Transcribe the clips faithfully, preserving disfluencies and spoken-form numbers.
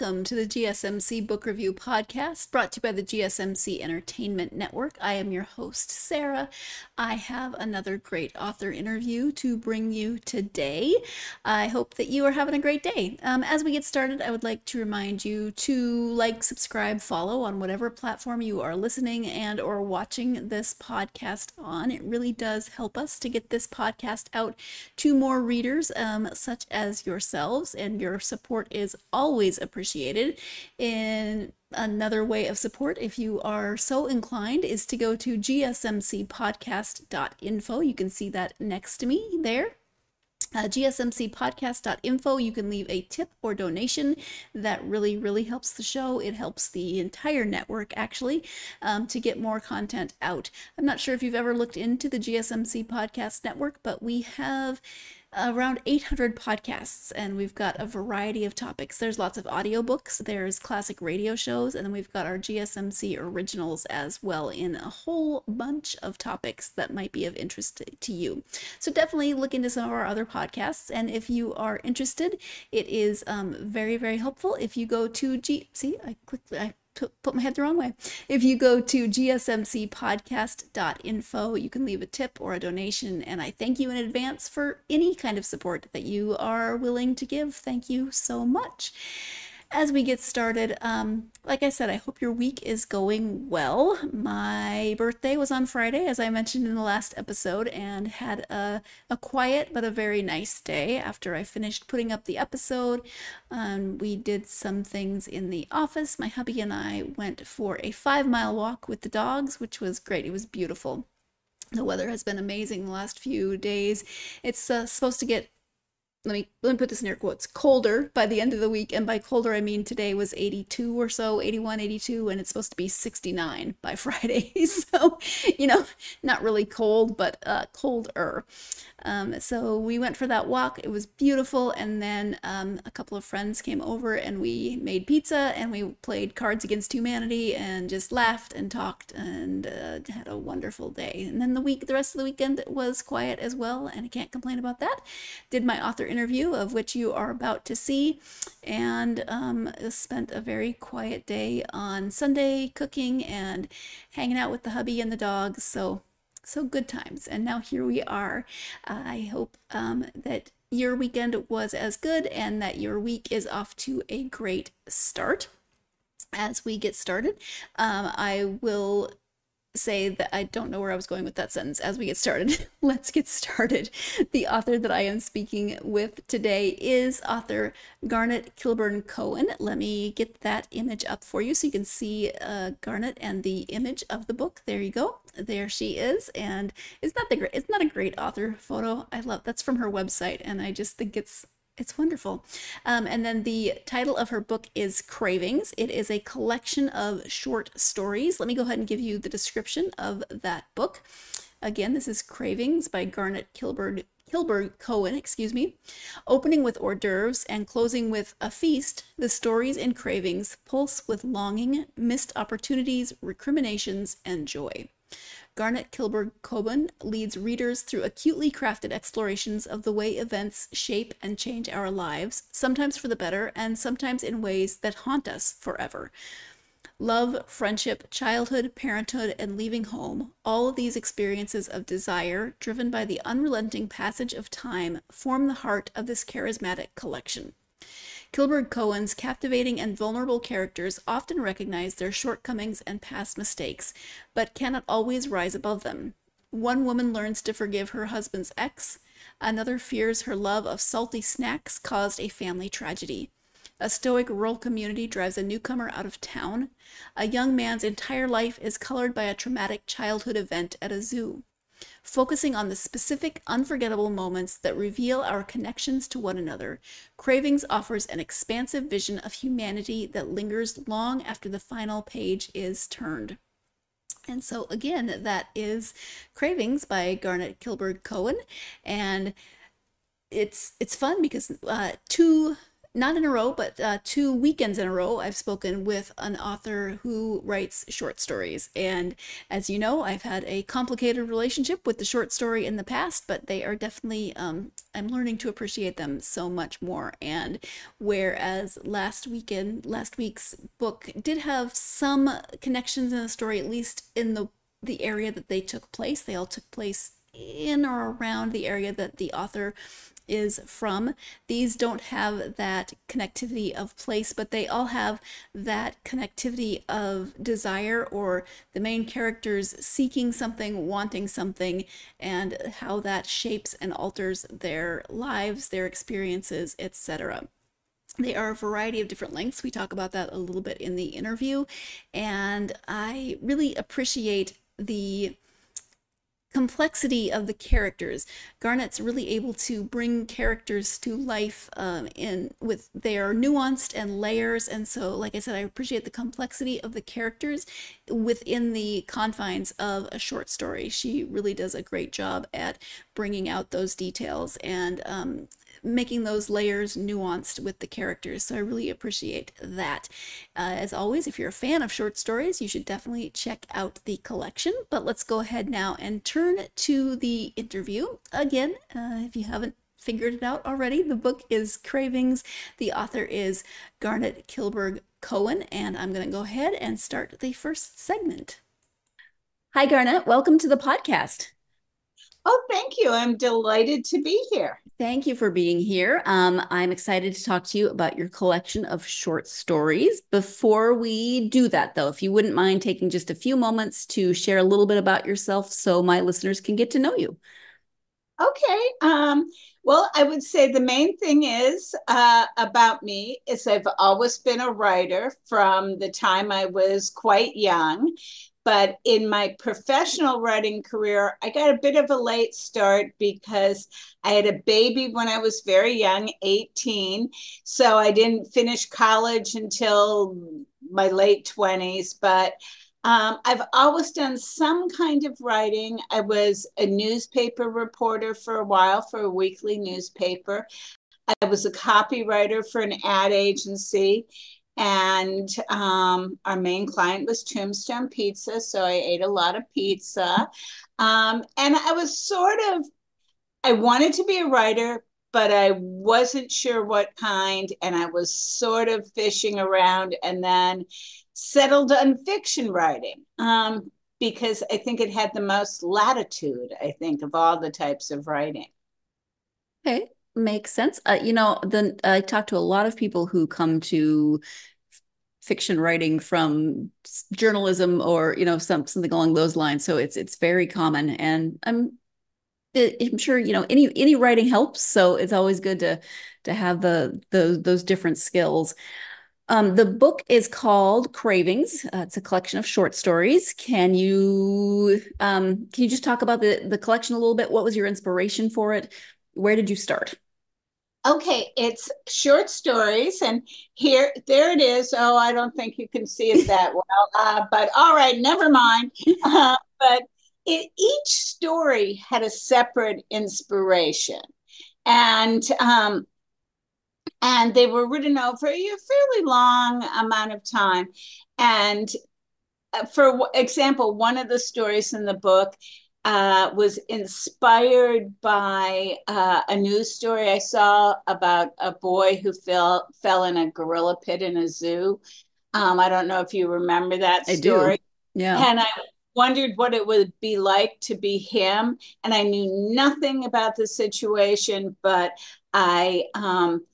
welcome to the G S M C Book Review Podcast, brought to you by the G S M C Entertainment Network. I am your host, Sarah. I have another great author interview to bring you today. I hope that you are having a great day. Um, as we get started, I would like to remind you to like, subscribe, follow on whatever platform you are listening and or watching this podcast on. It really does help us to get this podcast out to more readers, um, such as yourselves, and your support is always appreciated. In another way of support, if you are so inclined, is to go to g s m c podcast dot info. You can see that next to me there. Uh, g s m c podcast dot info. You can leave a tip or donation. That really, really helps the show. It helps the entire network, actually, um, to get more content out. I'm not sure if you've ever looked into the G S M C Podcast Network, but we have around eight hundred podcasts, and we've got a variety of topics. There's lots of audiobooks, there's classic radio shows, and then we've got our G S M C originals as well, in a whole bunch of topics that might be of interest to you. So definitely look into some of our other podcasts, and if you are interested, it is um, very, very helpful if you go to G... See, I quickly... I put my head the wrong way. If you go to g s m c podcast dot info, you can leave a tip or a donation, and I thank you in advance for any kind of support that you are willing to give. Thank you so much. As we get started, um, like I said, I hope your week is going well. My birthday was on Friday, as I mentioned in the last episode, and had a, a quiet but a very nice day after I finished putting up the episode. Um, we did some things in the office. My hubby and I went for a five mile walk with the dogs, which was great. It was beautiful. The weather has been amazing the last few days. It's uh, supposed to get Let me, let me put this in air quotes, colder by the end of the week. And by colder, I mean today was eighty-two or so, eighty-one, eighty-two, and it's supposed to be sixty-nine by Friday. So, you know, not really cold, but uh, colder. Um, so we went for that walk. It was beautiful. And then um, a couple of friends came over and we made pizza and we played Cards Against Humanity and just laughed and talked and uh, had a wonderful day. And then the week, the rest of the weekend was quiet as well, and I can't complain about that. Did my author interview, of which you are about to see, and um, spent a very quiet day on Sunday cooking and hanging out with the hubby and the dogs. So, so good times. And now here we are. Uh, I hope um, that your weekend was as good and that your week is off to a great start. As we get started, um, I will say that I don't know where I was going with that sentence. As we get started, let's get started. The author that I am speaking with today is author Garnett Kilberg Cohen. Let me get that image up for you so you can see uh, Garnett and the image of the book. There you go. There she is. And it's not the great, it's not a great author photo. I love that's from her website, and I just think it's It's wonderful. Um, and then the title of her book is Cravings. It is a collection of short stories. Let me go ahead and give you the description of that book. Again, this is Cravings by Garnett Kilberg, Kilberg Cohen, excuse me. Opening with hors d'oeuvres and closing with a feast, the stories in Cravings pulse with longing, missed opportunities, recriminations, and joy. Garnett Kilberg Cohen leads readers through acutely crafted explorations of the way events shape and change our lives, sometimes for the better and sometimes in ways that haunt us forever. Love, friendship, childhood, parenthood, and leaving home, all of these experiences of desire, driven by the unrelenting passage of time, form the heart of this charismatic collection. Kilberg Cohen's captivating and vulnerable characters often recognize their shortcomings and past mistakes, but cannot always rise above them. One woman learns to forgive her husband's ex. Another fears her love of salty snacks caused a family tragedy. A stoic rural community drives a newcomer out of town. A young man's entire life is colored by a traumatic childhood event at a zoo. Focusing on the specific, unforgettable moments that reveal our connections to one another, Cravings offers an expansive vision of humanity that lingers long after the final page is turned. And so again, that is Cravings by Garnett Kilberg Cohen, and it's it's fun because uh, two not in a row, but uh, two weekends in a row, I've spoken with an author who writes short stories. And as you know, I've had a complicated relationship with the short story in the past, but they are definitely, um, I'm learning to appreciate them so much more. And whereas last weekend, last week's book did have some connections in the story, at least in the, the area that they took place, they all took place in or around the area that the author is from. These don't have that connectivity of place, but they all have that connectivity of desire, or the main characters seeking something, wanting something, and how that shapes and alters their lives, their experiences, et cetera. They are a variety of different lengths. We talk about that a little bit in the interview, and I really appreciate the complexity of the characters. Garnett's really able to bring characters to life um, in with their nuanced and layers, and so, like I said, I appreciate the complexity of the characters within the confines of a short story. She really does a great job at bringing out those details and um, making those layers nuanced with the characters, so I really appreciate that. Uh, as always, if you're a fan of short stories, you should definitely check out the collection. But let's go ahead now and turn to the interview. Again, uh, if you haven't figured it out already, the book is Cravings, the author is Garnett Kilberg Cohen, and I'm going to go ahead and start the first segment. Hi Garnett, welcome to the podcast. Oh, thank you. I'm delighted to be here. Thank you for being here. Um, I'm excited to talk to you about your collection of short stories. Before we do that, though, if you wouldn't mind taking just a few moments to share a little bit about yourself so my listeners can get to know you. Okay. Um, well, I would say the main thing is uh, about me is I've always been a writer from the time I was quite young. But in my professional writing career, I got a bit of a late start because I had a baby when I was very young, eighteen. So I didn't finish college until my late twenties. But um, I've always done some kind of writing. I was a newspaper reporter for a while, for a weekly newspaper. I was a copywriter for an ad agency. And um, our main client was Tombstone Pizza, so I ate a lot of pizza. Um, and I was sort of, I wanted to be a writer, but I wasn't sure what kind, and I was sort of fishing around and then settled on fiction writing um, because I think it had the most latitude, I think, of all the types of writing. Okay. Makes sense. Uh, you know, then I talk to a lot of people who come to fiction writing from journalism or, you know, some, something along those lines. So it's, it's very common, and I'm, I'm sure, you know, any, any writing helps. So it's always good to, to have the, the those different skills. Um, the book is called Cravings. Uh, it's a collection of short stories. Can you, um, can you just talk about the, the collection a little bit? What was your inspiration for it? Where did you start? Okay, it's short stories, and here, there it is. Oh, I don't think you can see it that well, uh, but all right, never mind. Uh, but it, each story had a separate inspiration, and um, and they were written over a fairly long amount of time. And for example, one of the stories in the book Uh, was inspired by uh, a news story I saw about a boy who fell fell in a gorilla pit in a zoo. Um, I don't know if you remember that story. I do. Yeah. And I wondered what it would be like to be him. And I knew nothing about the situation, but I um,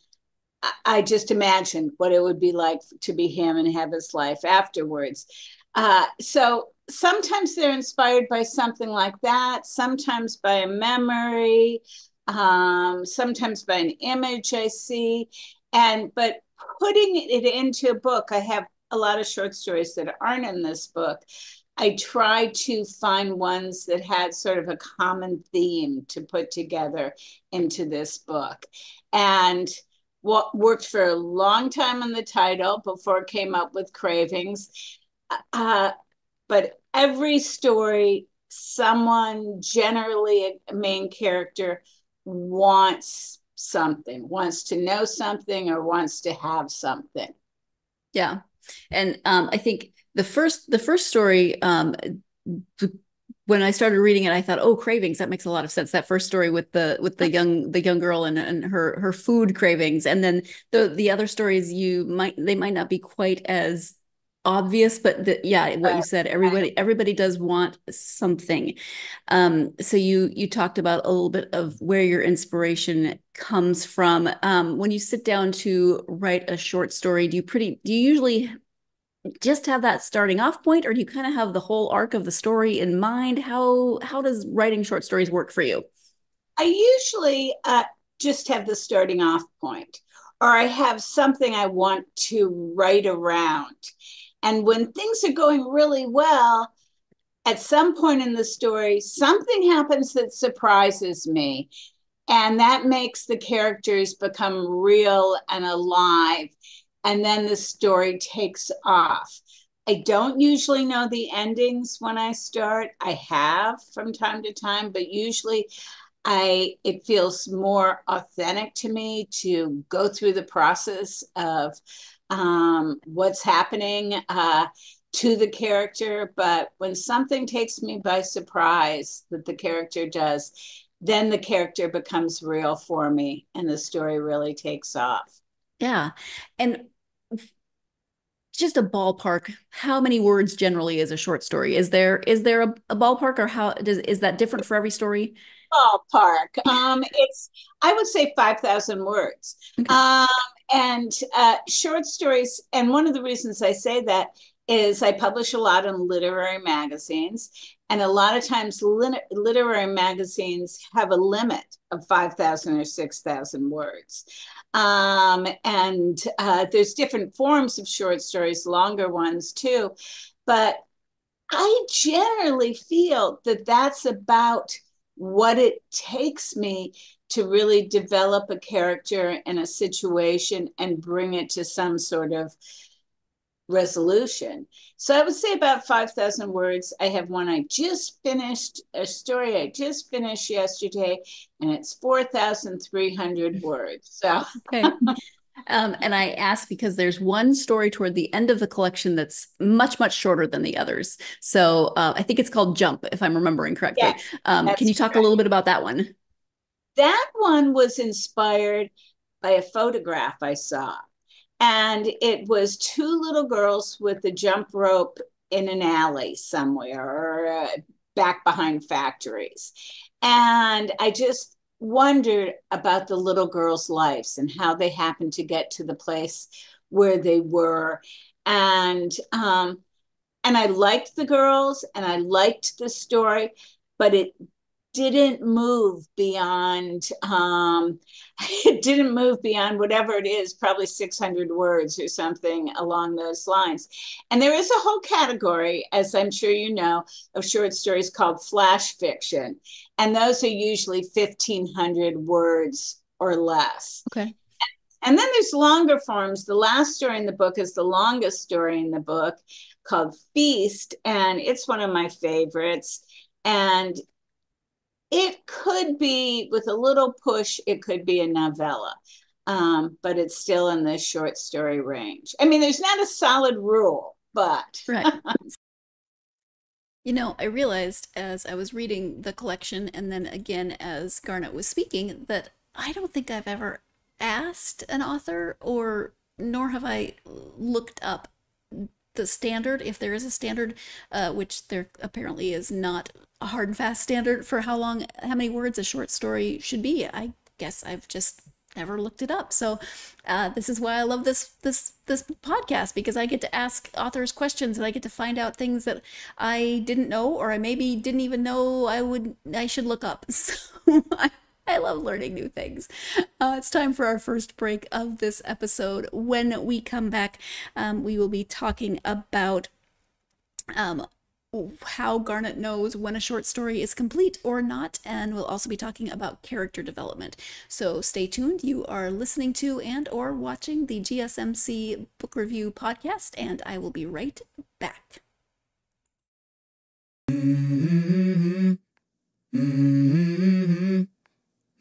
I just imagined what it would be like to be him and have his life afterwards. Uh, so sometimes they're inspired by something like that, sometimes by a memory, um, sometimes by an image I see. And but putting it into a book, I have a lot of short stories that aren't in this book. I try to find ones that had sort of a common theme to put together into this book. And what worked for a long time on the title before it came up with Cravings. Uh, But every story, someone, generally a main character, wants something, wants to know something or wants to have something. Yeah. And um, I think the first, the first story, um, when I started reading it, I thought, oh, cravings, that makes a lot of sense. That first story with the, with the young, the young girl and, and her, her food cravings. And then the, the other stories you might, they might not be quite as obvious, but the, yeah, what you said, everybody, everybody does want something. Um, so you, you talked about a little bit of where your inspiration comes from. Um, when you sit down to write a short story, do you pretty, do you usually just have that starting off point, or do you kind of have the whole arc of the story in mind? How, how does writing short stories work for you? I usually uh, just have the starting off point, or I have something I want to write around. And when things are going really well, at some point in the story, something happens that surprises me. And that makes the characters become real and alive. And then the story takes off. I don't usually know the endings when I start. I have from time to time, but usually I it feels more authentic to me to go through the process of um what's happening uh to the character. But when something takes me by surprise that the character does, then the character becomes real for me and the story really takes off. Yeah. And just a ballpark, how many words generally is a short story? Is there is there a, a ballpark, or how does is that different for every story? Ballpark. Um, it's, I would say five thousand words. Okay. Um, and uh, short stories, and one of the reasons I say that is I publish a lot in literary magazines, and a lot of times lit- literary magazines have a limit of five thousand or six thousand words. Um, and uh, there's different forms of short stories, longer ones too, but I generally feel that that's about what it takes me to really develop a character and a situation and bring it to some sort of resolution. So I would say about five thousand words. I have one I just finished, a story I just finished yesterday, and it's four thousand three hundred words. So. Okay. Um, and I ask because there's one story toward the end of the collection that's much, much shorter than the others. So uh, I think it's called Jump, if I'm remembering correctly. Yes, um, can you talk correct. a little bit about that one? That one was inspired by a photograph I saw. And it was two little girls with a jump rope in an alley somewhere, or uh, back behind factories. And I just wondered about the little girls' lives and how they happened to get to the place where they were. And um, and I liked the girls and I liked the story, but it didn't move beyond, um, it didn't move beyond whatever it is, probably six hundred words or something along those lines. And there is a whole category, as I'm sure you know, of short stories called flash fiction. And those are usually fifteen hundred words or less. Okay. And then there's longer forms. The last story in the book is the longest story in the book, called Feast. And it's one of my favorites. And it could be, with a little push, it could be a novella, um, but it's still in the short story range. I mean, there's not a solid rule, but. Right. You know, I realized as I was reading the collection, and then again as Garnett was speaking, that I don't think I've ever asked an author, or nor have I looked up the standard, if there is a standard, uh, which there apparently is not a hard and fast standard for how long, how many words a short story should be. I guess I've just never looked it up. So uh, this is why I love this this this podcast, because I get to ask authors questions and I get to find out things that I didn't know, or I maybe didn't even know I would I should look up. So I I love learning new things. Uh, it's time for our first break of this episode. When we come back, um, we will be talking about um, how Garnett knows when a short story is complete or not, and we'll also be talking about character development. So stay tuned. You are listening to and or watching the G S M C Book Review Podcast, and I will be right back. Mm-hmm. Mm-hmm.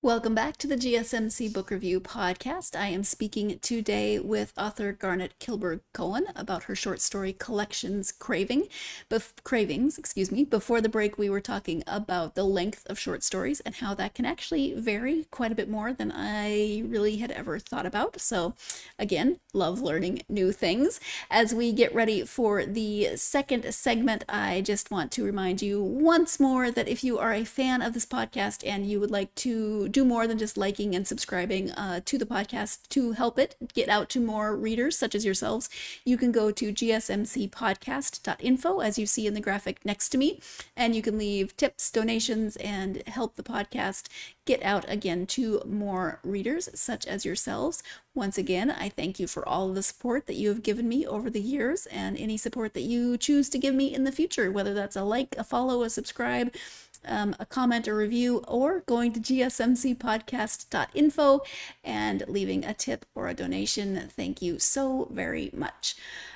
Welcome back to the G S M C Book Review Podcast. I am speaking today with author Garnett Kilberg Cohen about her short story collections Craving, Bef Cravings. Excuse me. Before the break, we were talking about the length of short stories and how that can actually vary quite a bit more than I really had ever thought about. So again, love learning new things. As we get ready for the second segment, I just want to remind you once more that if you are a fan of this podcast and you would like to do more than just liking and subscribing uh, to the podcast to help it get out to more readers such as yourselves, you can go to g s m c podcast dot info, as you see in the graphic next to me, and you can leave tips, donations, and help the podcast get out again to more readers such as yourselves. Once again, I thank you for all of the support that you have given me over the years, and any support that you choose to give me in the future, whether that's a like, a follow, a subscribe, Um, a comment, a review, or going to g s m c podcast dot info and leaving a tip or a donation. Thank you so very much.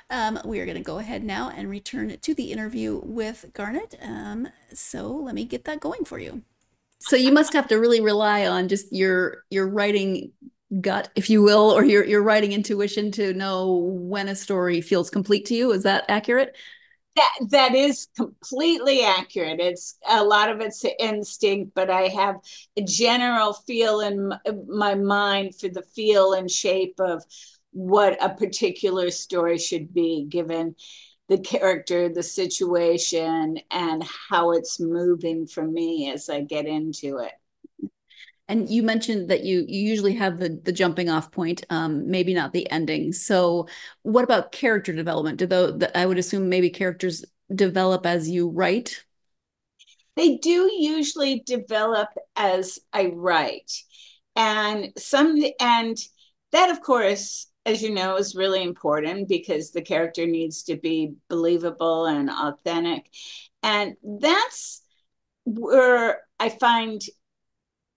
Um, we are going to go ahead now and return to the interview with Garnett. Um, so let me get that going for you. So you must have to really rely on just your your writing gut, if you will, or your, your writing intuition to know when a story feels complete to you. Is that accurate? That, that is completely accurate. It's a lot of it's instinct, but I have a general feel in my mind for the feel and shape of what a particular story should be, given the character, the situation, and how it's moving for me as I get into it. And you mentioned that you, you usually have the, the jumping off point, um, maybe not the ending. So what about character development? Do the, the, I would assume maybe characters develop as you write? They do usually develop as I write. And some, and that, of course, as you know, is really important because the character needs to be believable and authentic. And that's where I find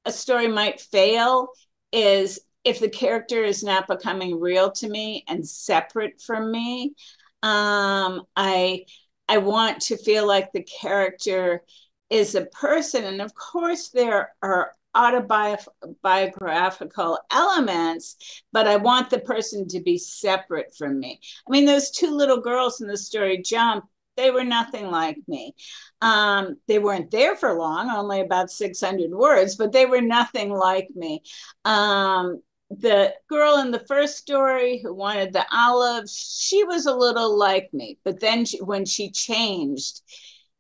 a story might fail, is if the character is not becoming real to me and separate from me. Um, I, I want to feel like the character is a person. And of course there are autobiographical elements, but I want the person to be separate from me. I mean, those two little girls in the story, Jump, they were nothing like me. Um, they weren't there for long, only about six hundred words, but they were nothing like me. Um, the girl in the first story who wanted the olives, she was a little like me, but then she, when she changed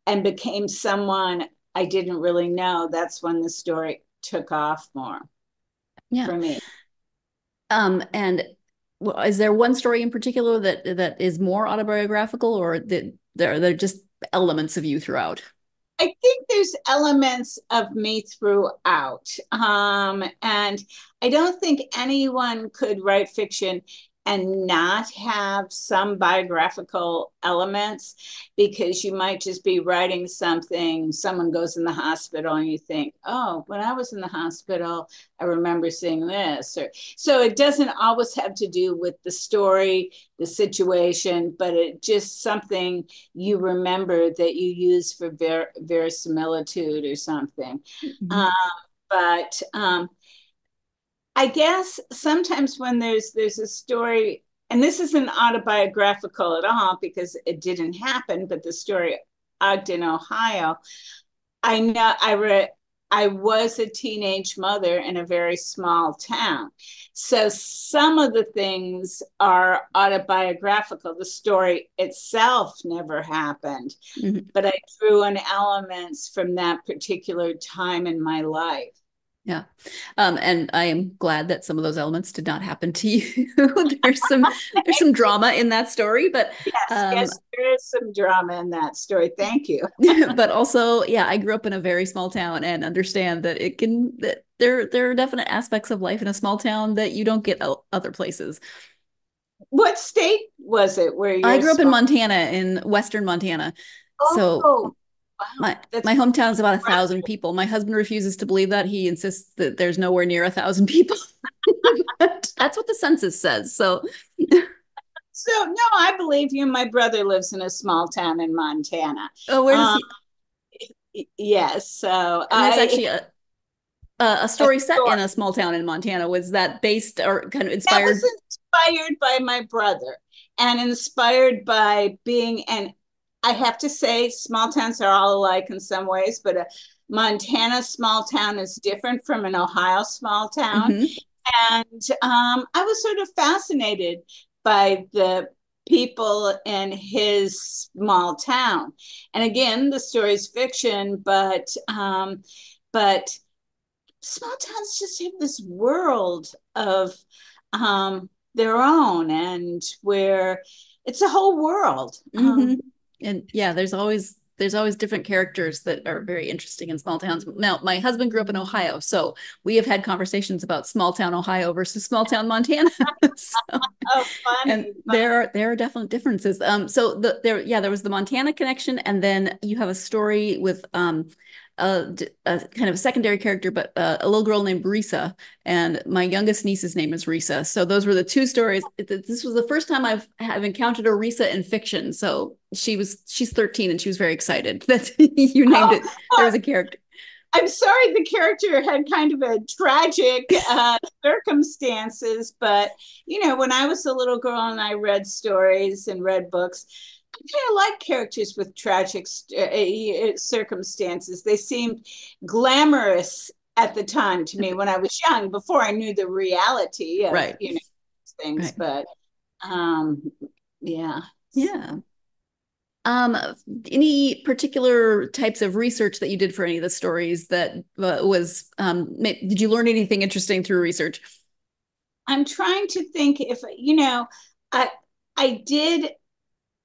and became someone I didn't really know, that's when the story took off more yeah. for me. Um, and well, is there one story in particular that, that is more autobiographical, or that They're, they're just elements of you throughout? I think there's elements of me throughout. Um, and I don't think anyone could write fiction and not have some biographical elements, because you might just be writing something, someone goes in the hospital and you think, oh, when I was in the hospital, I remember seeing this. Or, so it doesn't always have to do with the story, the situation, but it just something you remember that you use for ver verisimilitude or something. Mm-hmm. um, but um, I guess sometimes when there's there's a story, and this isn't autobiographical at all because it didn't happen, but the story Ogden, Ohio, I know I read I was a teenage mother in a very small town. So some of the things are autobiographical. The story itself never happened, mm-hmm. but I drew on elements from that particular time in my life. Yeah. Um, and I am glad that some of those elements did not happen to you. There's some there's some drama in that story, but yes, um, yes, there is some drama in that story. Thank you. But also, yeah, I grew up in a very small town and understand that it can that there there are definite aspects of life in a small town that you don't get other places. What state was it where you I grew up small? in Montana, in western Montana. Oh, so Wow, my my hometown is about a thousand people. My husband refuses to believe that. He insists that there's nowhere near a thousand people. That's what the census says. So, so no, I believe you. My brother lives in a small town in Montana. Oh, where does um, he? Yes. So and that's I, actually a a, a story a set story. in a small town in Montana. Was that based or kind of inspired? That was inspired by my brother and inspired by being an. I have to say small towns are all alike in some ways, but a Montana small town is different from an Ohio small town. Mm-hmm. And um, I was sort of fascinated by the people in his small town. And again, the story's fiction, but um, but small towns just have this world of um, their own, and where it's a whole world. Mm-hmm. Um, And yeah, there's always there's always different characters that are very interesting in small towns. Now, my husband grew up in Ohio, so we have had conversations about small town Ohio versus small town Montana. so, oh, funny! And funny. there are there are definite differences. Um, so the there yeah, there was the Montana connection, and then you have a story with um, a, a kind of a secondary character, but uh, a little girl named Risa, and my youngest niece's name is Risa. So those were the two stories. This was the first time I've have encountered a Risa in fiction. So. She was, she's thirteen and she was very excited that you named oh, it. There was a character. I'm sorry, the character had kind of a tragic uh, circumstances, but you know, when I was a little girl and I read stories and read books, I kind of like characters with tragic uh, circumstances. They seemed glamorous at the time to me when I was young, before I knew the reality of, right. you know, things, right. but um, yeah. Yeah. Um, any particular types of research that you did for any of the stories that uh, was, um, did you learn anything interesting through research? I'm trying to think if, you know, I, I did,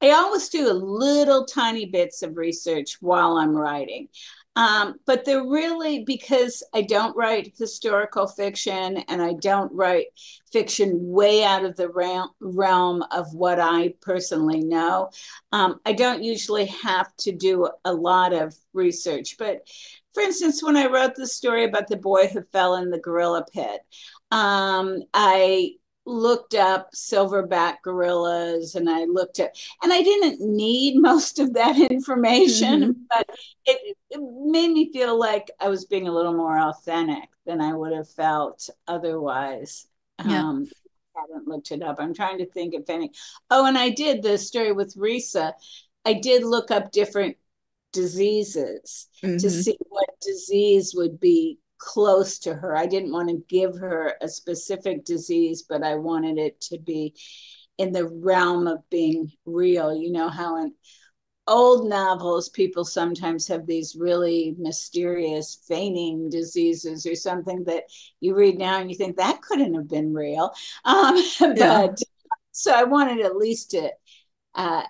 I always do a little tiny bits of research while I'm writing. Um, but they're really, because I don't write historical fiction and I don't write fiction way out of the realm, realm of what I personally know. Um, I don't usually have to do a lot of research. But for instance, when I wrote the story about the boy who fell in the gorilla pit, um, I looked up silverback gorillas and I looked at, and I didn't need most of that information, mm-hmm. but it, it made me feel like I was being a little more authentic than I would have felt otherwise. Yeah. Um, I haven't looked it up. I'm trying to think if any, oh, and I did the story with Risa. I did look up different diseases mm-hmm. to see what disease would be close to her. I didn't want to give her a specific disease, but I wanted it to be in the realm of being real. You know how in old novels, people sometimes have these really mysterious fainting diseases or something that you read now and you think that couldn't have been real. Um, yeah. But so I wanted at least to uh,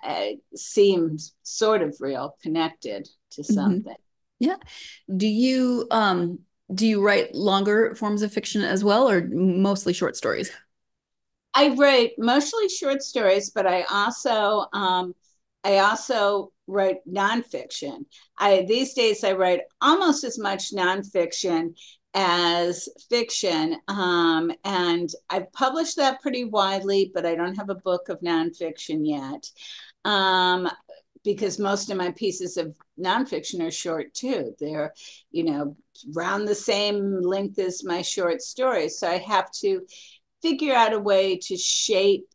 seem sort of real, connected to something. Mm-hmm. Yeah. Do you... Um... Do you write longer forms of fiction as well, or mostly short stories? I write mostly short stories, but I also um, I also write nonfiction. I these days I write almost as much nonfiction as fiction, um, and I've published that pretty widely. But I don't have a book of nonfiction yet. Um, because most of my pieces of nonfiction are short too. They're, you know, around the same length as my short stories. So I have to figure out a way to shape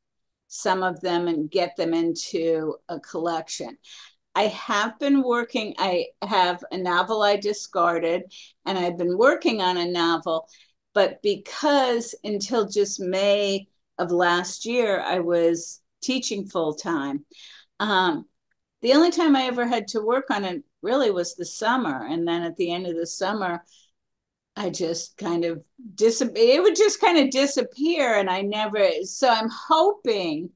some of them and get them into a collection. I have been working, I have a novel I discarded, and I've been working on a novel, but because until just May of last year, I was teaching full time. Um, the only time I ever had to work on it really was the summer. And then at the end of the summer, I just kind of, dis- it would just kind of disappear. And I never, so I'm hoping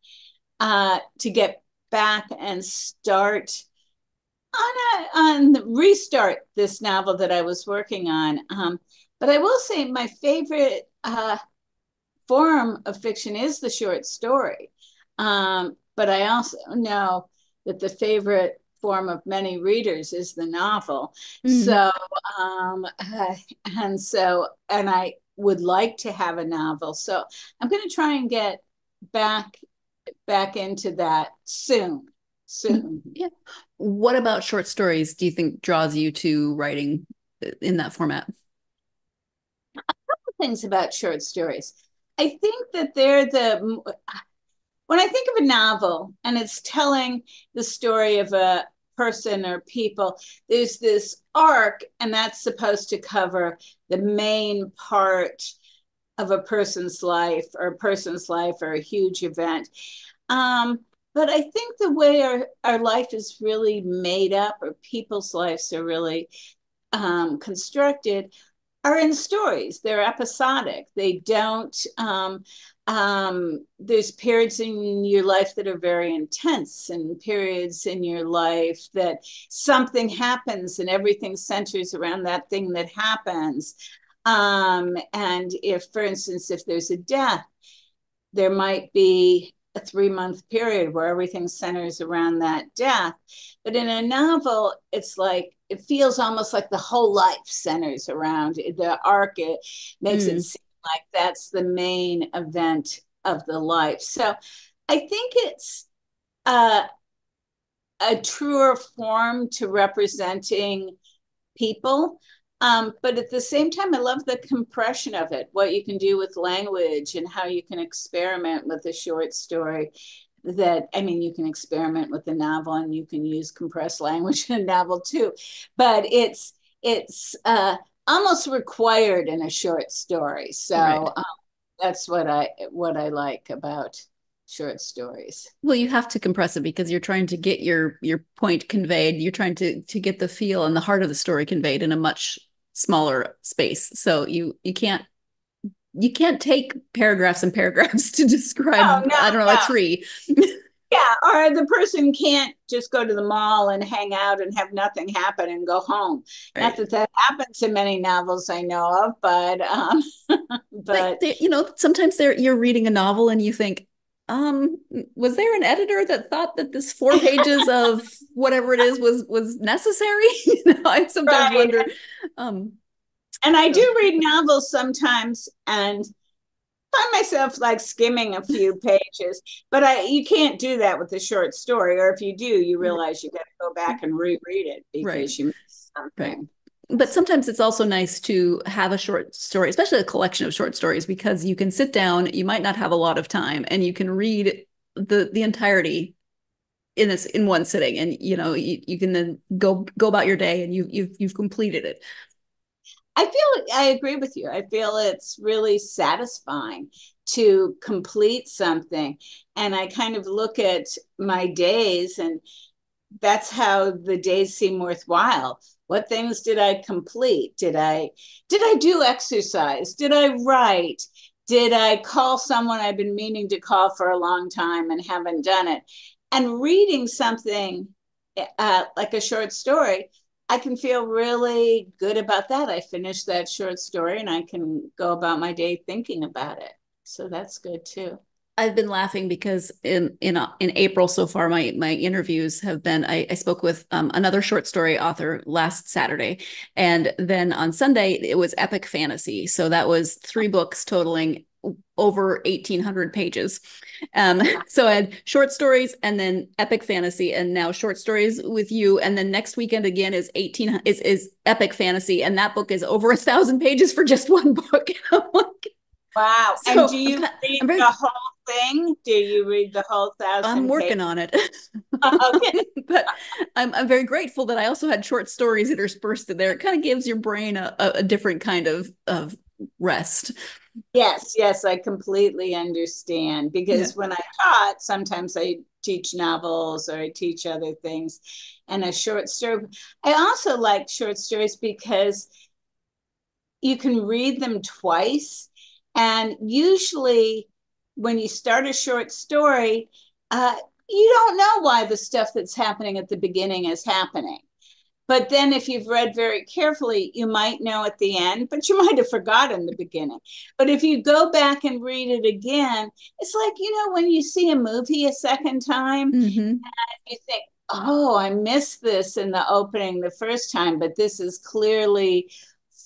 uh, to get back and start on, a, on the restart this novel that I was working on. Um, but I will say my favorite uh, form of fiction is the short story. Um, but I also know that the favorite form of many readers is the novel. Mm-hmm. So, um, uh, and so, and I would like to have a novel. So I'm going to try and get back back into that soon. Soon. Yeah. What about short stories do you think draws you to writing in that format? A couple things about short stories. I think that they're the... When I think of a novel and it's telling the story of a person or people, there's this arc, and that's supposed to cover the main part of a person's life or a person's life or a huge event. Um, but I think the way our, our life is really made up, or people's lives are really um, constructed, are in stories. They're episodic. They don't, um, um, there's periods in your life that are very intense and periods in your life that something happens and everything centers around that thing that happens. Um, and if, for instance, if there's a death, there might be a three-month period where everything centers around that death. But in a novel, it's like, it feels almost like the whole life centers around it. The arc, it makes mm. it seem like that's the main event of the life. So I think it's uh, a truer form to representing people. Um, but at the same time, I love the compression of it, what you can do with language and how you can experiment with a short story. That, I mean, you can experiment with the novel and you can use compressed language in a novel too, but it's it's uh, almost required in a short story. So right. um, that's what I what I like about short stories. Well, you have to compress it because you're trying to get your your point conveyed. You're trying to to get the feel and the heart of the story conveyed in a much smaller space. So you you can't. You can't take paragraphs and paragraphs to describe, oh, no, I don't know, no. a tree. Yeah, or the person can't just go to the mall and hang out and have nothing happen and go home. Right. Not that that happens in many novels I know of, but... Um, but, but they, you know, sometimes they're, you're reading a novel and you think, um, was there an editor that thought that this four pages of whatever it is was was necessary? You know, I sometimes right. wonder... Um, And I do read novels sometimes and find myself like skimming a few pages, but I you can't do that with a short story. Or if you do, you realize you got to go back and reread it because right. you missed something. Right. But sometimes it's also nice to have a short story, especially a collection of short stories, because you can sit down, you might not have a lot of time, and you can read the the entirety in this in one sitting. And you know, you, you can then go go about your day and you you've you've completed it. I feel I agree with you. I feel it's really satisfying to complete something. And I kind of look at my days and that's how the days seem worthwhile. What things did I complete? Did I, did I do exercise? Did I write? Did I call someone I've been meaning to call for a long time and haven't done it? And reading something uh, like a short story, I can feel really good about that. I finished that short story and I can go about my day thinking about it. So that's good too. I've been laughing because in in, in April so far, my my interviews have been, I, I spoke with um, another short story author last Saturday. And then on Sunday, it was epic fantasy. So that was three books totaling over eighteen hundred pages. Um, so I had short stories and then epic fantasy and now short stories with you. And then next weekend again is eighteen is, is epic fantasy. And that book is over a thousand pages for just one book. Wow. So, and do you read very, the whole thing? Do you read the whole thousand? I'm working pages? on it. Okay. But I'm, I'm very grateful that I also had short stories interspersed in there. It kind of gives your brain a, a, a different kind of, of rest. Yes, yes, I completely understand. Because yeah. when I taught, sometimes I teach novels or I teach other things. And a short story. I also like short stories because you can read them twice. And usually when you start a short story, uh, you don't know why the stuff that's happening at the beginning is happening. But then if you've read very carefully, you might know at the end, but you might have forgotten the beginning. But if you go back and read it again, it's like, you know, when you see a movie a second time, mm-hmm. and you think, oh, I missed this in the opening the first time, but this is clearly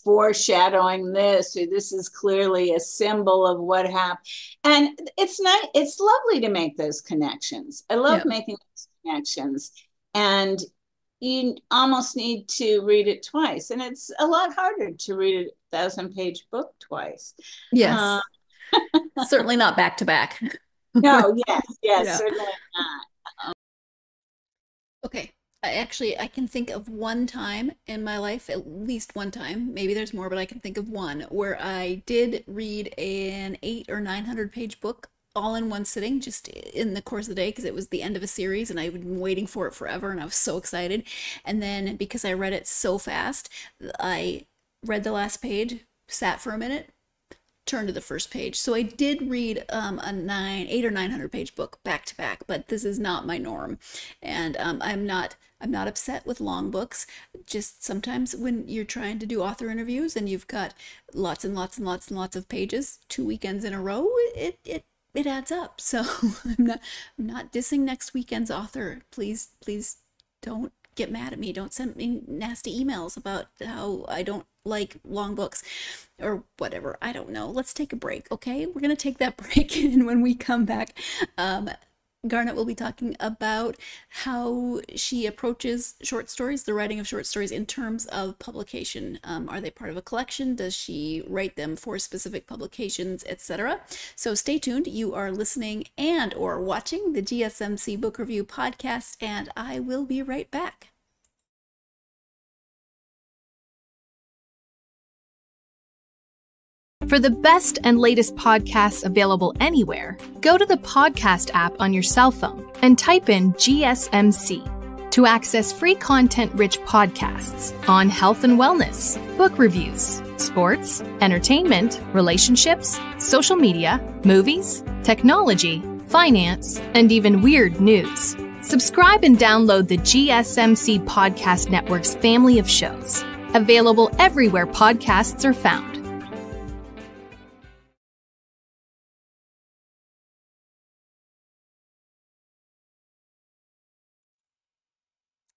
foreshadowing this, or this is clearly a symbol of what happened. And it's not, it's lovely to make those connections. I love yeah. making those connections. And you almost need to read it twice. And it's a lot harder to read a thousand page book twice. Yes. Uh, certainly not back to back. No, yes, yes, yeah. certainly not. Um, okay. Actually, I can think of one time in my life, at least one time, maybe there's more, but I can think of one where I did read an eight or nine hundred page book all in one sitting, just in the course of the day, because it was the end of a series and I had been waiting for it forever and I was so excited. And then because I read it so fast, I read the last page, sat for a minute, turn to the first page. So I did read um, a nine, eight or nine hundred page book back to back, but this is not my norm, and um, I'm not I'm not upset with long books. Just sometimes when you're trying to do author interviews and you've got lots and lots and lots and lots of pages, two weekends in a row, it it it adds up. So I'm not I'm not dissing next weekend's author. Please please don't get mad at me. Don't send me nasty emails about how I don't like long books or whatever. I don't know. Let's take a break. Okay, we're gonna take that break, and when we come back, um Garnett will be talking about how she approaches short stories, the writing of short stories, in terms of publication. Um, are they part of a collection? Does she write them for specific publications, et cetera? So stay tuned. You are listening and or watching the G S M C Book Review Podcast, and I will be right back. For the best and latest podcasts available anywhere, go to the podcast app on your cell phone and type in G S M C to access free content-rich podcasts on health and wellness, book reviews, sports, entertainment, relationships, social media, movies, technology, finance, and even weird news. Subscribe and download the G S M C Podcast Network's family of shows, available everywhere podcasts are found.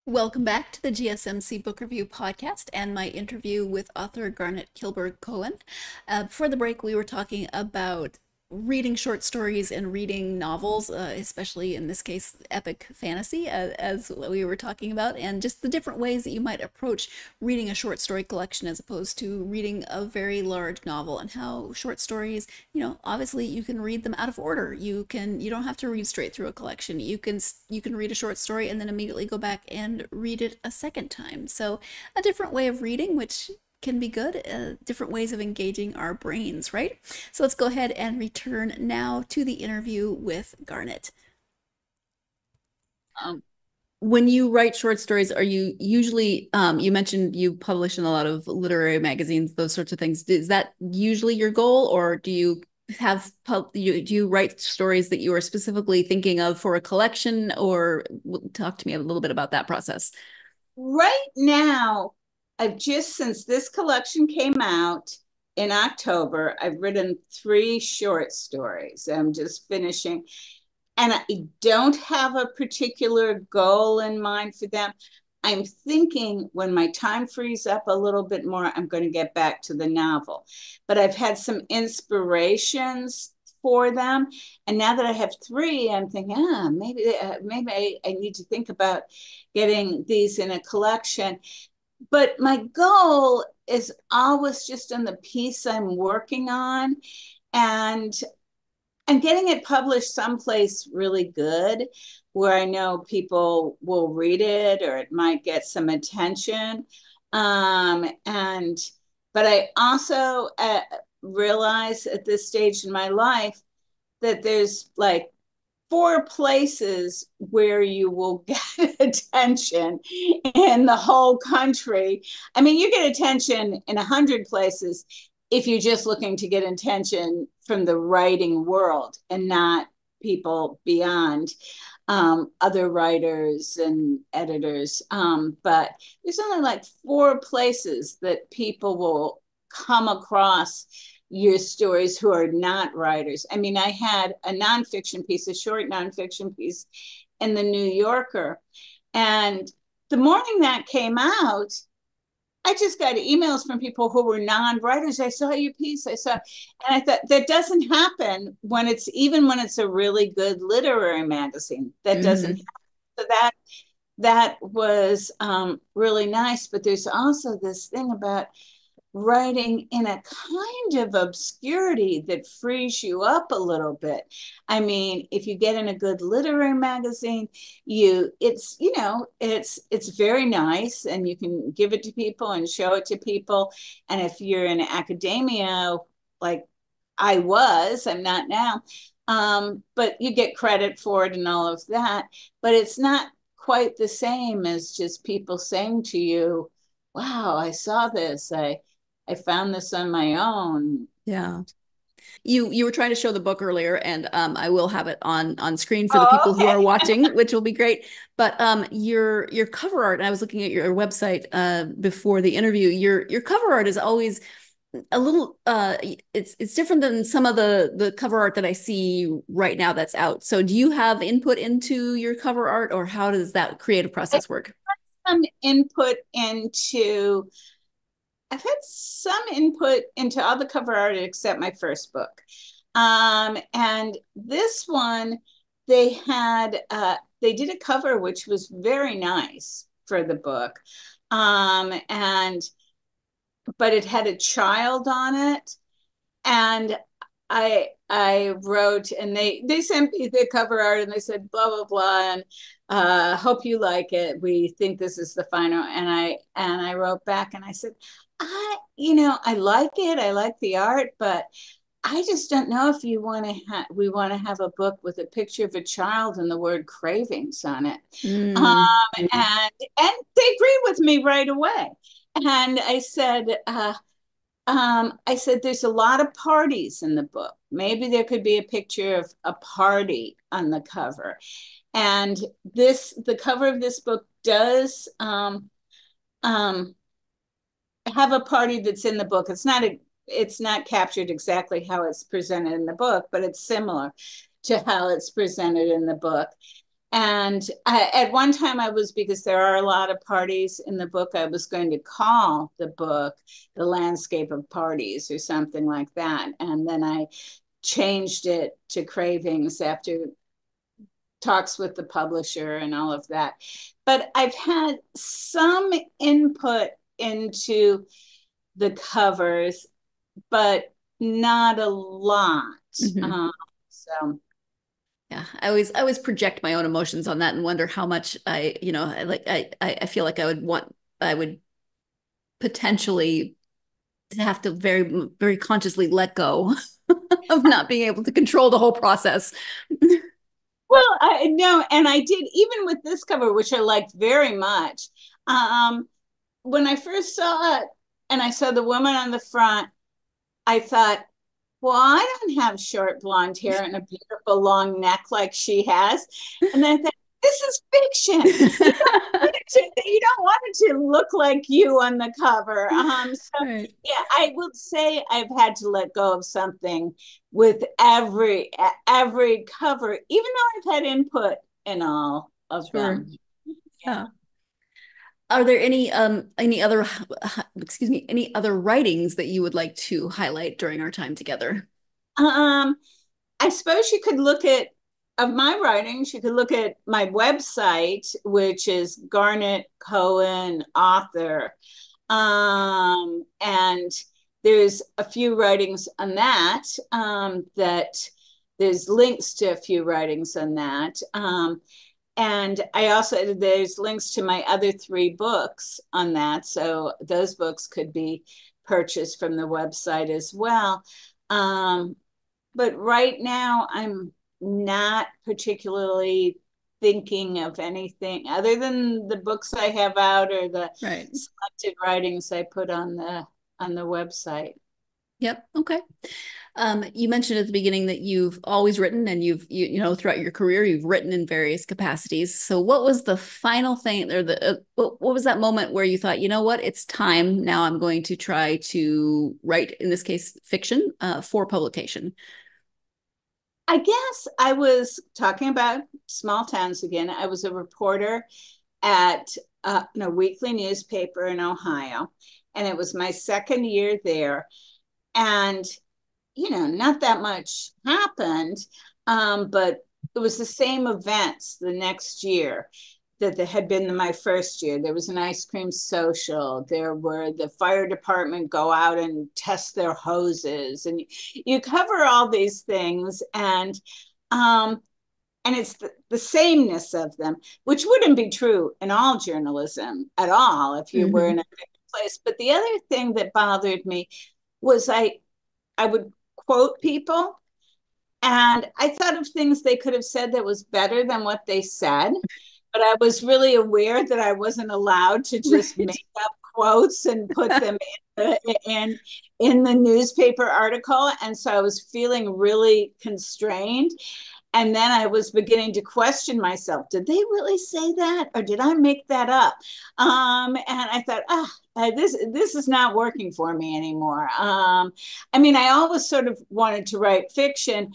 Welcome back to the G S M C Book Review Podcast and my interview with author Garnett Kilberg Cohen. Uh, before the break, we were talking about reading short stories and reading novels, uh, especially in this case, epic fantasy, uh, as we were talking about, and just the different ways that you might approach reading a short story collection as opposed to reading a very large novel, and how short stories, you know, obviously you can read them out of order. You can, you don't have to read straight through a collection. You can, you can read a short story and then immediately go back and read it a second time. So a different way of reading, which can be good, uh, different ways of engaging our brains, right? So let's go ahead and return now to the interview with Garnett. Um, when you write short stories, are you usually, um, you mentioned you publish in a lot of literary magazines, those sorts of things. Is that usually your goal, or do you have, pub you, do you write stories that you are specifically thinking of for a collection, or talk to me a little bit about that process? Right now, I've just, since this collection came out in October, I've written three short stories. I'm just finishing. And I don't have a particular goal in mind for them. I'm thinking when my time frees up a little bit more, I'm going to get back to the novel. But I've had some inspirations for them. And now that I have three, I'm thinking, ah, maybe, uh, maybe I, I need to think about getting these in a collection. But my goal is always just on the piece I'm working on. And and getting it published someplace really good where I know people will read it or it might get some attention. Um, and, but I also uh, realize at this stage in my life that there's like four places where you will get attention in the whole country. I mean, you get attention in a hundred places if you're just looking to get attention from the writing world and not people beyond um, other writers and editors. Um, but there's only like four places that people will come across your stories who are not writers. I mean, I had a nonfiction piece, a short nonfiction piece in the New Yorker. And the morning that came out, I just got emails from people who were non-writers. I saw your piece. I saw, and I thought that doesn't happen when it's, even when it's a really good literary magazine, that mm-hmm. doesn't happen. So that, that was um, really nice. But there's also this thing about writing in a kind of obscurity that frees you up a little bit. I mean, if you get in a good literary magazine, you it's you know it's it's very nice, and you can give it to people and show it to people. And if you're in academia, like I was, I'm not now, um, but you get credit for it and all of that. But it's not quite the same as just people saying to you, "Wow, I saw this. I." I found this on my own. Yeah. You you were trying to show the book earlier, and um, I will have it on on screen for oh, the people okay. who are watching, which will be great. But um, your your cover art, and I was looking at your website uh, before the interview, your your cover art is always a little, uh, it's it's different than some of the, the cover art that I see right now that's out. So do you have input into your cover art, or how does that creative process work? I have some input into... I've had some input into all the cover art except my first book. Um, and this one, they had, uh, they did a cover, which was very nice for the book. Um, and, but it had a child on it. And I, I wrote, and they, they sent me the cover art and they said, blah, blah, blah. And, uh, hope you like it. We think this is the final. And I, and I wrote back and I said, I, you know, I like it. I like the art, but I just don't know if you want to have, we want to have a book with a picture of a child and the word cravings on it. Mm. Um, and, and they agreed with me right away. And I said, uh, um, I said, there's a lot of parties in the book. Maybe there could be a picture of a party on the cover. And this, the cover of this book does, um, um, have a party that's in the book. It's not a, it's not captured exactly how it's presented in the book, but it's similar to how it's presented in the book. And I, at one time I was, because there are a lot of parties in the book, I was going to call the book The Landscape of Parties or something like that. And then I changed it to Cravings after talks with the publisher and all of that. But I've had some input into the covers, but not a lot. Mm-hmm. um, so yeah, I always I always project my own emotions on that and wonder how much I, you know, I like I I feel like I would want I would potentially have to very very consciously let go of not being able to control the whole process. Well, I no, and I did even with this cover, which I liked very much. Um, when I first saw it and I saw the woman on the front, I thought, well, I don't have short blonde hair and a beautiful long neck like she has. And I thought, this is fiction. You don't want it to, you don't want it to look like you on the cover. Um, so, right. Yeah, I would say I've had to let go of something with every every cover, even though I've had input in all of sure. them. Yeah. yeah. Are there any um any other excuse me any other writings that you would like to highlight during our time together? Um, I suppose you could look at. Of my writings, you could look at my website, which is Garnett Cohen Author. Um, and there's a few writings on that um, that There's links to a few writings on that. Um, and I also, there's links to my other three books on that. So those books could be purchased from the website as well. Um, but right now I'm not particularly thinking of anything other than the books I have out or the right. selected writings I put on the, on the website. Yep. Okay. Um, you mentioned at the beginning that you've always written and you've, you, you know, throughout your career, you've written in various capacities. So what was the final thing or the, uh, what, what was that moment where you thought, you know what, it's time now I'm going to try to write, in this case, fiction uh, for publication? I guess I was talking about small towns again. I was a reporter at uh, a weekly newspaper in Ohio, and it was my second year there. And, you know, not that much happened, um, but it was the same events the next year that had been my first year. There was an ice cream social. There were the fire department go out and test their hoses. And you cover all these things, and um, and it's the, the sameness of them, which wouldn't be true in all journalism at all if you mm-hmm. were in a different place. But the other thing that bothered me was I, I would quote people, and I thought of things they could have said that was better than what they said. But I was really aware that I wasn't allowed to just right. make up quotes and put them in, the, in in the newspaper article. And so I was feeling really constrained. And then I was beginning to question myself. Did they really say that? Or did I make that up? Um, and I thought, ah, oh, this, this is not working for me anymore. Um, I mean, I always sort of wanted to write fiction,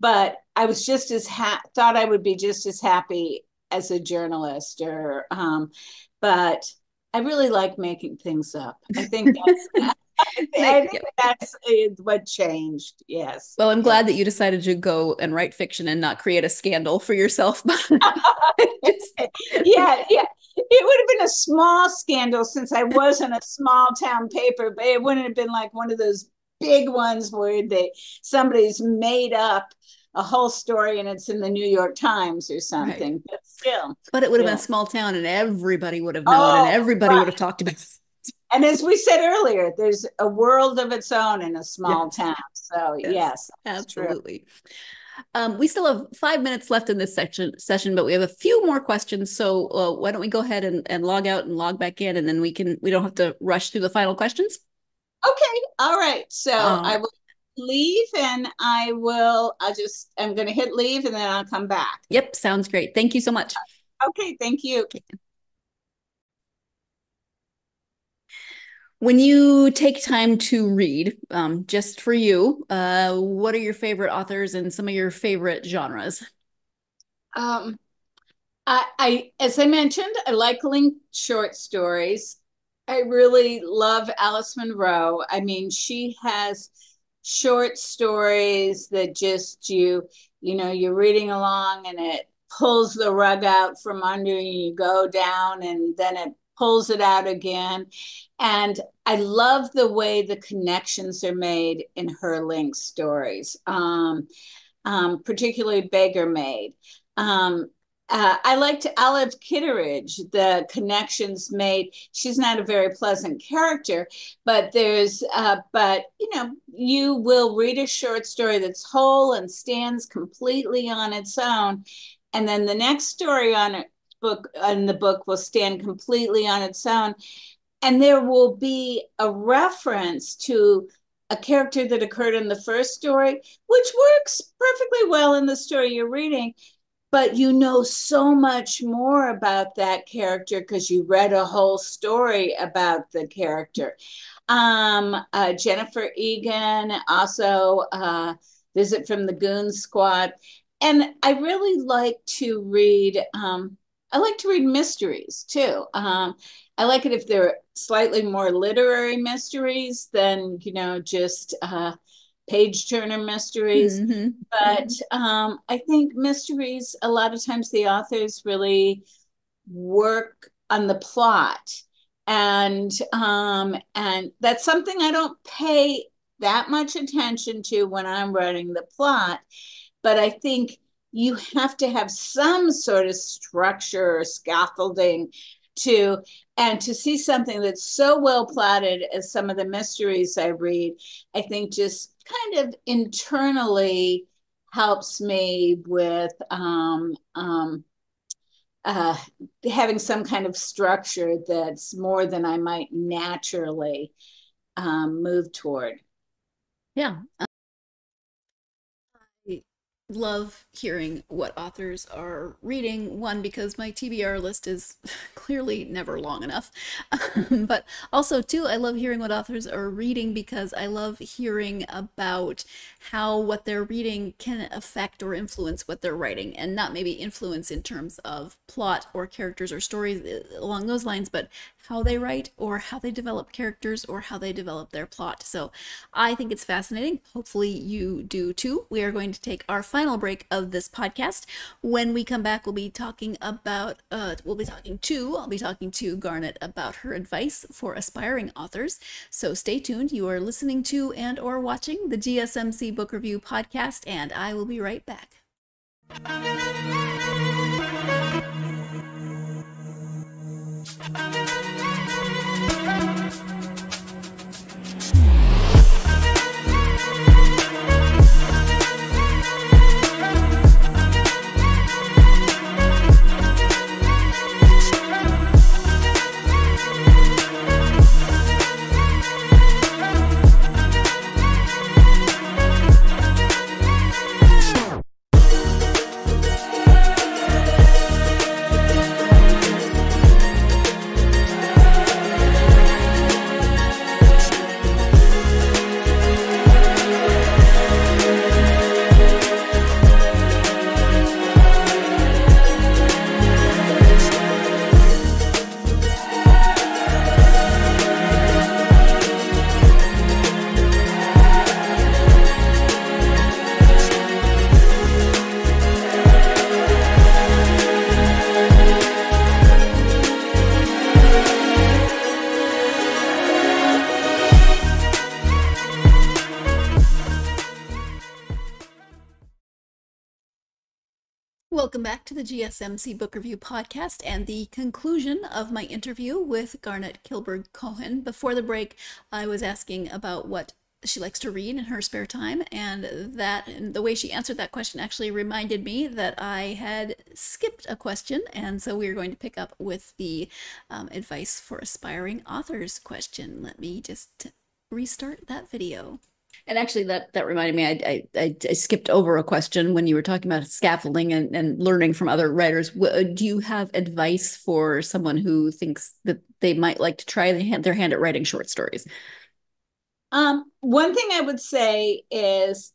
but I was just as ha- thought I would be just as happy as a journalist, or um, but I really like making things up. I think that's, I think, I think that's what changed. Yes. Well, I'm glad that you decided to go and write fiction and not create a scandal for yourself. Just... yeah, yeah. It would have been a small scandal since I wasn't a small town paper, but it wouldn't have been like one of those big ones where they somebody's made up a whole story and it's in the New York Times or something, right. but still. But it would have yeah. been a small town and everybody would have known oh, and everybody right. would have talked about it. And as we said earlier, there's a world of its own in a small yes. town. So yes, yes absolutely. Um, we still have five minutes left in this section, session, but we have a few more questions. So uh, why don't we go ahead and, and log out and log back in, and then we can, we don't have to rush through the final questions. Okay. All right. So um, I will leave and I will, I'll just, I'm going to hit leave and then I'll come back. Yep. Sounds great. Thank you so much. Okay. Thank you. Okay. When you take time to read, um, just for you, uh, what are your favorite authors and some of your favorite genres? Um, I, I, as I mentioned, I like length short stories. I really love Alice Munro. I mean, she has short stories that just you, you know, you're reading along and it pulls the rug out from under you, you go down and then it pulls it out again. And I love the way the connections are made in her link stories, um, um, particularly Beggar Maid. Um, Uh, I liked Olive Kitteridge, the connections made. She's not a very pleasant character, but there's, uh, but you know, you will read a short story that's whole and stands completely on its own, and then the next story on a book on the book will stand completely on its own, and there will be a reference to a character that occurred in the first story, which works perfectly well in the story you're reading. But you know so much more about that character because you read a whole story about the character. Um, uh, Jennifer Egan, also uh, Visit from the Goon Squad. And I really like to read, um, I like to read mysteries too. Um, I like it if they're slightly more literary mysteries than, you know, just... Uh, page turner mysteries, mm-hmm. but um, I think mysteries, a lot of times the authors really work on the plot, and um, and that's something I don't pay that much attention to when I'm writing the plot, But I think you have to have some sort of structure or scaffolding to, and to see something that's so well plotted as some of the mysteries I read, I think just kind of internally helps me with um, um, uh, having some kind of structure that's more than I might naturally um, move toward. Yeah. Love hearing what authors are reading, one because my T B R list is clearly never long enough, um, but also two, I love hearing what authors are reading because I love hearing about how what they're reading can affect or influence what they're writing, and not maybe influence in terms of plot or characters or stories along those lines, but how they write or how they develop characters or how they develop their plot. So I think it's fascinating. Hopefully you do too. We are going to take our final break of this podcast. When we come back, we'll be talking about, uh, we'll be talking to, I'll be talking to Garnett about her advice for aspiring authors. So stay tuned. You are listening to and or watching the G S M C Book Review Podcast, and I will be right back. Welcome back to the G S M C Book Review Podcast and the conclusion of my interview with Garnett Kilberg Cohen. Before the break, I was asking about what she likes to read in her spare time, and that and the way she answered that question actually reminded me that I had skipped a question, and so we are going to pick up with the um, advice for aspiring authors question. Let me just restart that video. And actually, that that reminded me, I, I I skipped over a question when you were talking about scaffolding and, and learning from other writers. Do you have advice for someone who thinks that they might like to try their hand at writing short stories? Um, one thing I would say is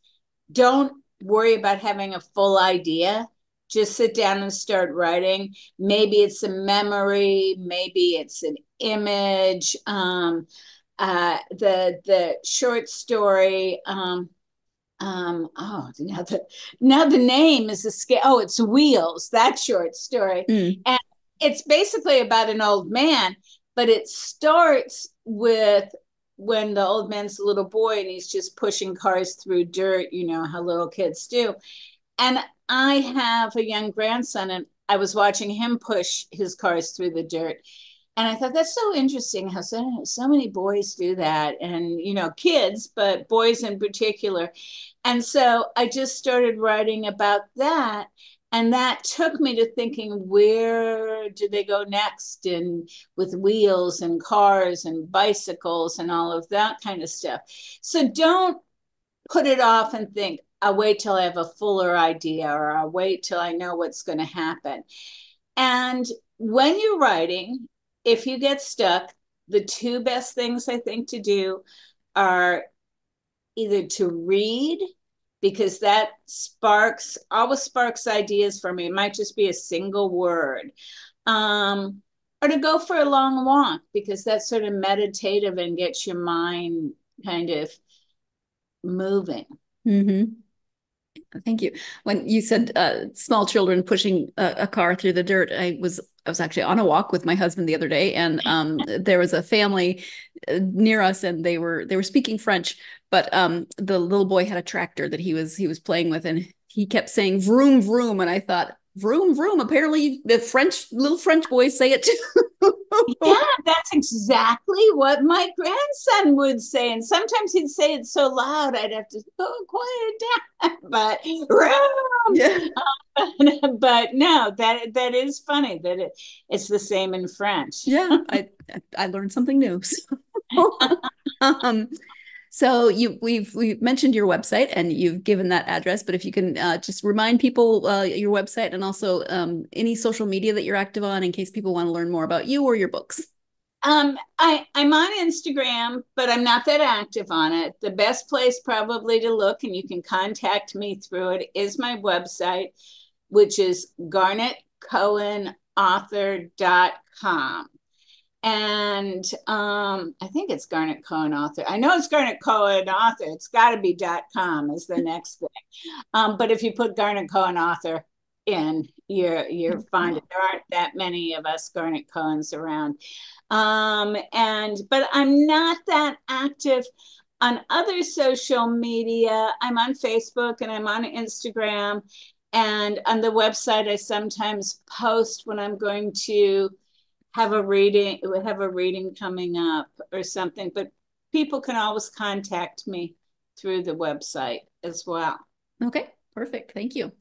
don't worry about having a full idea. Just sit down and start writing. Maybe it's a memory, maybe it's an image. Um Uh, the the short story, um, um, oh, now the, now the name is escaping. Oh, it's Wheels, that short story. Mm. And it's basically about an old man, but it starts with when the old man's a little boy and he's just pushing cars through dirt, you know, how little kids do. And I have a young grandson, and I was watching him push his cars through the dirt. And I thought, that's so interesting how so, so many boys do that, and, you know, kids, but boys in particular. And so I just started writing about that. And that took me to thinking, where do they go next, and with wheels and cars and bicycles and all of that kind of stuff. So don't put it off and think, I'll wait till I have a fuller idea, or I'll wait till I know what's going to happen. And when you're writing, if you get stuck, the two best things I think to do are either to read, because that sparks, always sparks ideas for me. It might just be a single word. Um, or to go for a long walk, because that's sort of meditative and gets your mind kind of moving. Mm-hmm. Thank you. When you said uh, small children pushing a, a car through the dirt, I was I was actually on a walk with my husband the other day, and um, there was a family near us, and they were they were speaking French, but um, the little boy had a tractor that he was he was playing with, and he kept saying vroom, vroom. And I thought, vroom, vroom. Apparently the French, little French boys say it too. Yeah, that's exactly what my grandson would say. And sometimes he'd say it so loud, I'd have to go quiet down. But vroom. Yeah. Um, but no, that that is funny that it, it's the same in French. Yeah, I I learned something new. So, um, so you we've we've mentioned your website and you've given that address, but if you can uh, just remind people uh, your website and also um, any social media that you're active on in case people want to learn more about you or your books. Um, I, I'm on Instagram, but I'm not that active on it. The best place probably to look, and you can contact me through it, is my website, which is garnett cohen author dot com. And um, I think it's Garnett Cohen Author. I know it's Garnett Cohen Author. It's got to be .com is the next thing. Um, but if you put Garnett Cohen Author in, you're, you're fine. There aren't that many of us Garnett Cohens around. Um, and but I'm not that active on other social media. I'm on Facebook and I'm on Instagram. And on the website, I sometimes post when I'm going to have a reading, have a reading coming up or something, but people can always contact me through the website as well. Okay, perfect. Thank you.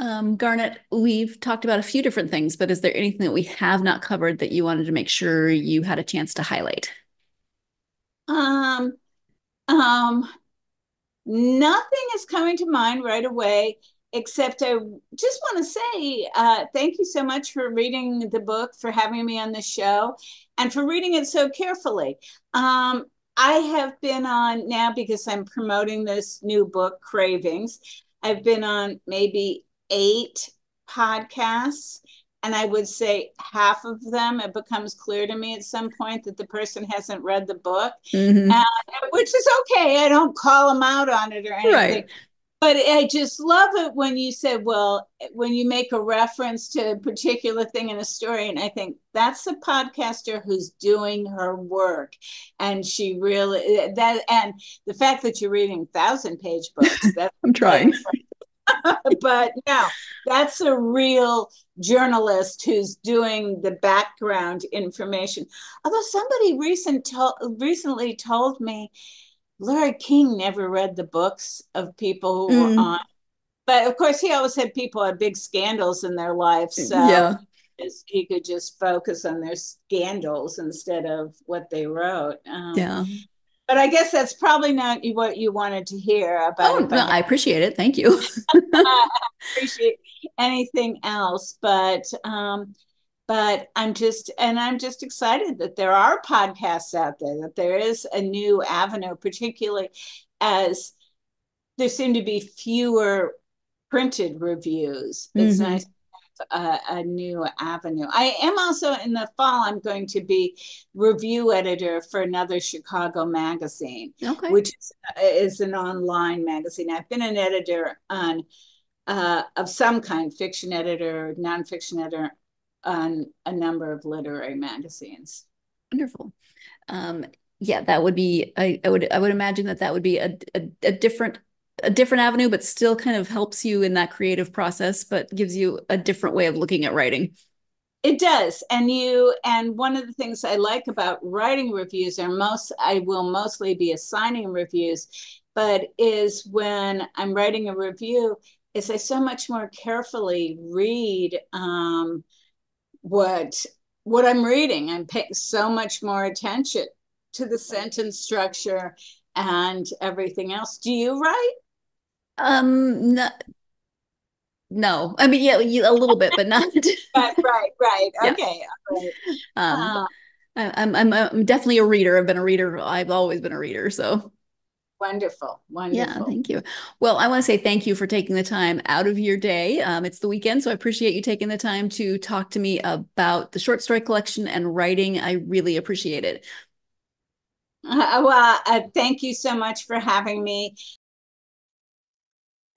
Um, Garnett, we've talked about a few different things, but is there anything that we have not covered that you wanted to make sure you had a chance to highlight? Um, um, nothing is coming to mind right away. Except I just want to say uh, thank you so much for reading the book, for having me on the show, and for reading it so carefully. Um, I have been on now, because I'm promoting this new book, Cravings, I've been on maybe eight podcasts, and I would say half of them, it becomes clear to me at some point that the person hasn't read the book, mm-hmm. uh, which is okay. I don't call them out on it or anything. Right. But I just love it when you said, well, when you make a reference to a particular thing in a story, and I think that's a podcaster who's doing her work. And she really, that, and the fact that you're reading thousand page books, that's I'm trying. But no, that's a real journalist who's doing the background information. Although somebody recent to- recently told me, Larry King never read the books of people who mm. were on. But of course, he always had people who had big scandals in their life. So yeah. he could just focus on their scandals instead of what they wrote. Um, yeah. But I guess that's probably not what you wanted to hear about. Oh, no, I appreciate it. Thank you. I appreciate anything else. But um, But I'm just, and I'm just excited that there are podcasts out there, that there is a new avenue, particularly as there seem to be fewer printed reviews. Mm-hmm. It's nice to have a, a new avenue. I am also, in the fall, I'm going to be review editor for another Chicago magazine, okay. which is, is an online magazine. I've been an editor on uh, of some kind, fiction editor, nonfiction editor, on a number of literary magazines. Wonderful. Um, yeah, that would be, I, I would, I would imagine that that would be a, a, a different, a different avenue, but still kind of helps you in that creative process, but gives you a different way of looking at writing. It does. And you, and one of the things I like about writing reviews are most, I will mostly be assigning reviews, but is when I'm writing a review is I so much more carefully read, um, what what I'm reading. I'm paying so much more attention to the sentence structure and everything else. Do you write? Um, no, no. I mean, yeah, a little bit, but not. right, right, right. Yeah. Okay, all right. Um, um, I'm, I'm, I'm definitely a reader. I've been a reader. I've always been a reader. So. Wonderful. Wonderful. Yeah, thank you. Well, I want to say thank you for taking the time out of your day. Um, it's the weekend, so I appreciate you taking the time to talk to me about the short story collection and writing. I really appreciate it. Uh, well, uh, thank you so much for having me.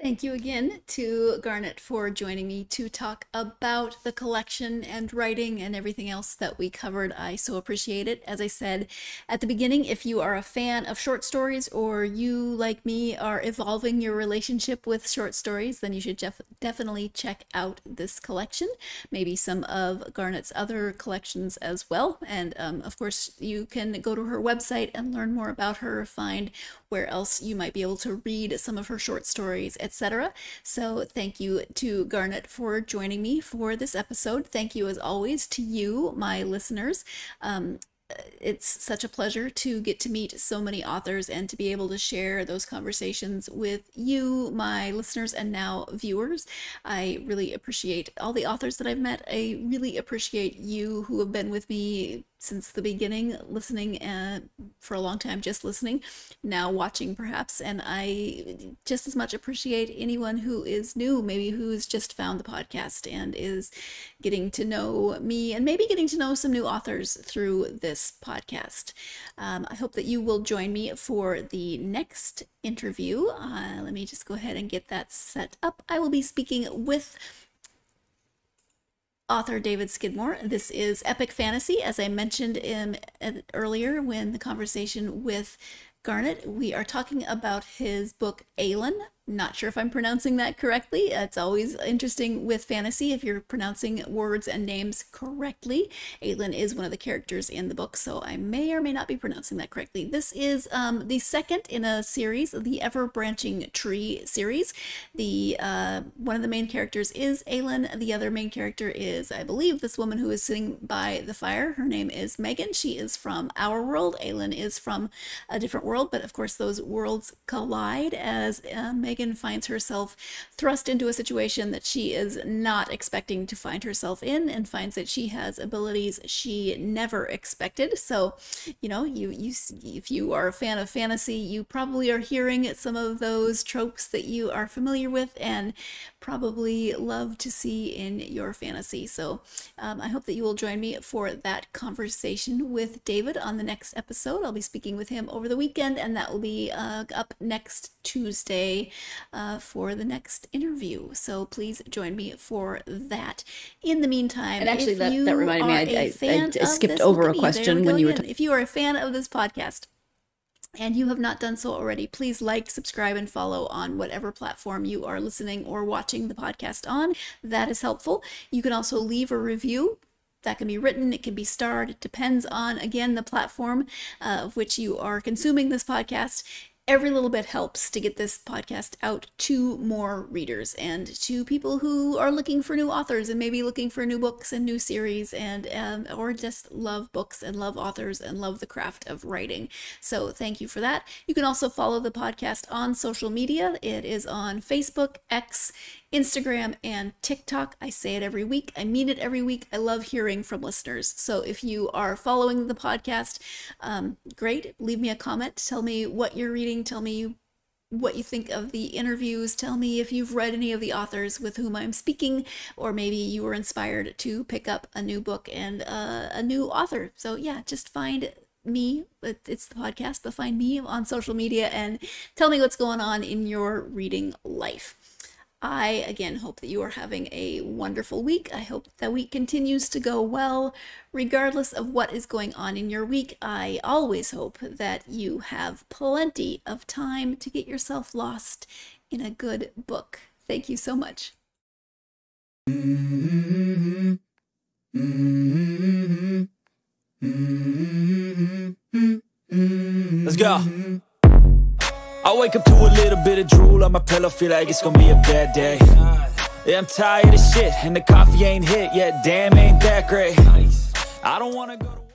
Thank you again to Garnett for joining me to talk about the collection and writing and everything else that we covered. I so appreciate it. As I said at the beginning, if you are a fan of short stories or you, like me, are evolving your relationship with short stories, then you should def definitely check out this collection, maybe some of Garnett's other collections as well. And um, of course, you can go to her website and learn more about her, find where else you might be able to read some of her short stories, et cetera. So thank you to Garnett for joining me for this episode. Thank you, as always, to you, my listeners. Um, it's such a pleasure to get to meet so many authors and to be able to share those conversations with you, my listeners, and now viewers. I really appreciate all the authors that I've met. I really appreciate you who have been with me since the beginning, listening and for a long time, just listening, now watching perhaps. And I just as much appreciate anyone who is new, maybe who's just found the podcast and is getting to know me and maybe getting to know some new authors through this podcast. Um, I hope that you will join me for the next interview. Uh, let me just go ahead and get that set up. I will be speaking with author David Skidmore. This is epic fantasy. As I mentioned in, in, earlier when the conversation with Garnett, we are talking about his book Aelin. Not sure if I'm pronouncing that correctly. It's always interesting with fantasy if you're pronouncing words and names correctly. Aelin is one of the characters in the book, so I may or may not be pronouncing that correctly. This is um, the second in a series, the Ever Branching Tree series. The uh, one of the main characters is Aelin. The other main character is, I believe, this woman who is sitting by the fire. Her name is Megan. She is from our world. Aelin is from a different world, but of course those worlds collide as uh, Megan finds herself thrust into a situation that she is not expecting to find herself in, and finds that she has abilities she never expected. So, you know, you you if you are a fan of fantasy, you probably are hearing some of those tropes that you are familiar with and probably love to see in your fantasy. So um, I hope that you will join me for that conversation with David on the next episode. I'll be speaking with him over the weekend, and that will be uh, up next Tuesday uh, for the next interview. So please join me for that. In the meantime, and actually, if that, you that reminded me, I, I, I skipped this, over a question when you were talking. If you are a fan of this podcast and you have not done so already, please like, subscribe, and follow on whatever platform you are listening or watching the podcast on. That is helpful. You can also leave a review. That can be written, it can be starred. It depends on, again, the platform uh, of which you are consuming this podcast. Every little bit helps to get this podcast out to more readers and to people who are looking for new authors and maybe looking for new books and new series, and um, or just love books and love authors and love the craft of writing. So thank you for that. You can also follow the podcast on social media. It is on Facebook, X, Instagram, and TikTok. I say it every week. I mean it every week. I love hearing from listeners. So if you are following the podcast, um, great. Leave me a comment. Tell me what you're reading. Tell me what you think of the interviews. Tell me if you've read any of the authors with whom I'm speaking, or maybe you were inspired to pick up a new book and uh, a new author. So yeah, just find me, it's the podcast, but find me on social media and tell me what's going on in your reading life. I, again, hope that you are having a wonderful week. I hope that week continues to go well, regardless of what is going on in your week. I always hope that you have plenty of time to get yourself lost in a good book. Thank you so much. Mm-hmm. Mm-hmm. Mm-hmm. Let's go. I wake up to a little bit of drool on my pillow, feel like it's gonna be a bad day. Yeah, I'm tired of shit, and the coffee ain't hit yet, damn, ain't that great. I don't wanna go to